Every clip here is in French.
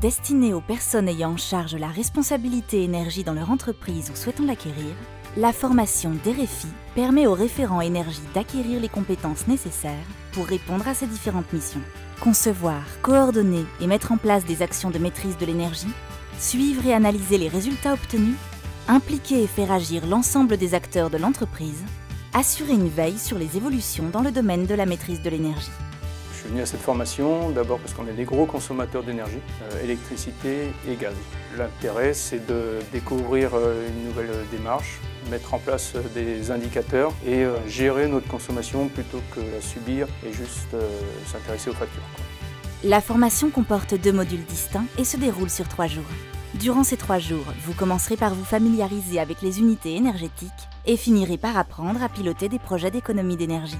Destinée aux personnes ayant en charge la responsabilité énergie dans leur entreprise ou souhaitant l'acquérir, la formation DEREFI permet aux référents énergie d'acquérir les compétences nécessaires pour répondre à ces différentes missions. Concevoir, coordonner et mettre en place des actions de maîtrise de l'énergie, suivre et analyser les résultats obtenus, impliquer et faire agir l'ensemble des acteurs de l'entreprise, assurer une veille sur les évolutions dans le domaine de la maîtrise de l'énergie. Je suis venu à cette formation d'abord parce qu'on est des gros consommateurs d'énergie, électricité et gaz. L'intérêt, c'est de découvrir une nouvelle démarche, mettre en place des indicateurs et gérer notre consommation plutôt que la subir et juste s'intéresser aux factures. La formation comporte 2 modules distincts et se déroule sur 3 jours. Durant ces 3 jours, vous commencerez par vous familiariser avec les unités énergétiques et finirez par apprendre à piloter des projets d'économie d'énergie.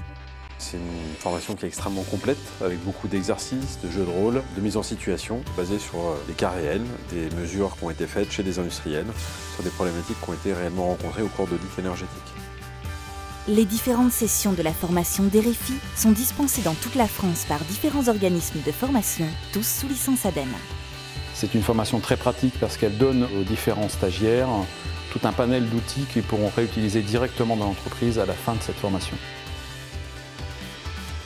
C'est une formation qui est extrêmement complète, avec beaucoup d'exercices, de jeux de rôle, de mise en situation, basée sur des cas réels, des mesures qui ont été faites chez des industriels, sur des problématiques qui ont été réellement rencontrées au cours de l'audit énergétique. Les différentes sessions de la formation DEREFI sont dispensées dans toute la France par différents organismes de formation, tous sous licence ADEME. C'est une formation très pratique parce qu'elle donne aux différents stagiaires tout un panel d'outils qu'ils pourront réutiliser directement dans l'entreprise à la fin de cette formation.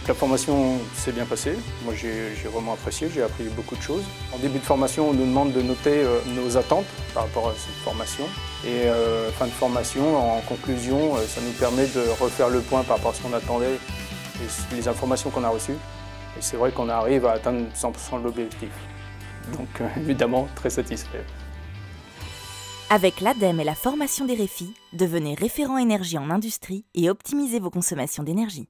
La formation s'est bien passée, moi j'ai vraiment apprécié, j'ai appris beaucoup de choses. En début de formation, on nous demande de noter nos attentes par rapport à cette formation. Et fin de formation, en conclusion, ça nous permet de refaire le point par rapport à ce qu'on attendait et les informations qu'on a reçues. Et c'est vrai qu'on arrive à atteindre 100% de l'objectif. Donc évidemment, très satisfait. Avec l'ADEME et la formation DEREFI, devenez référent énergie en industrie et optimisez vos consommations d'énergie.